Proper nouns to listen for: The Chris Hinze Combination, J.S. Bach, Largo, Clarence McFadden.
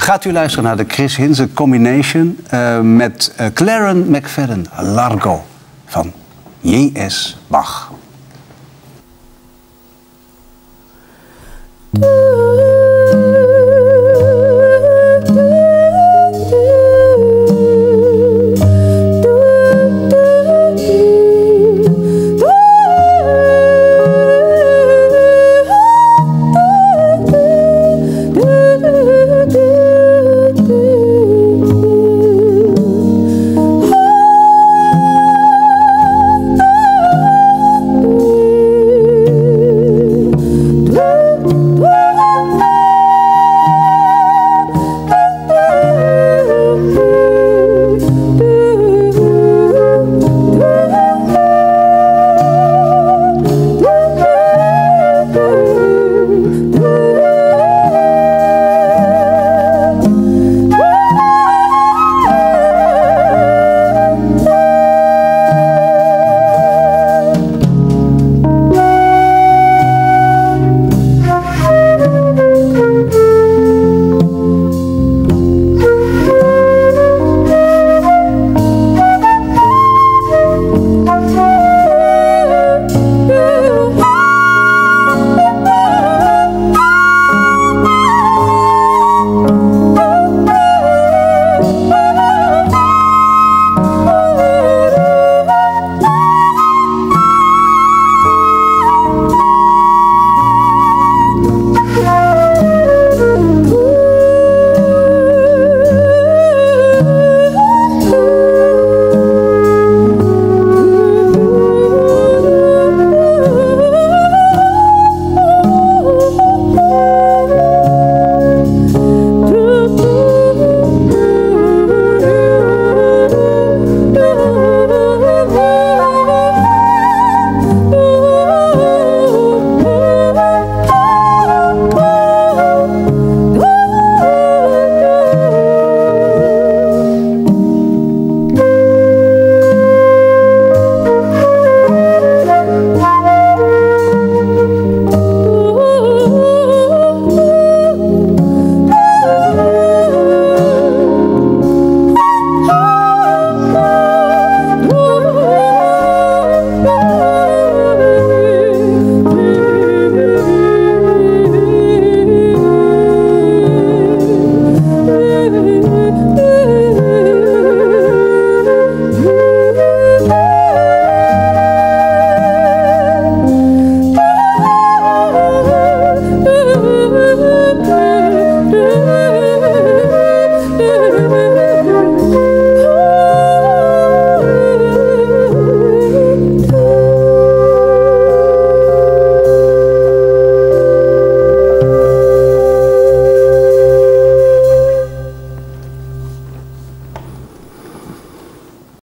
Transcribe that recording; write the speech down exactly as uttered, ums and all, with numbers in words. Gaat u luisteren naar de Chris Hinze Combination uh, met uh, Clarence McFadden, Largo van J S. Bach.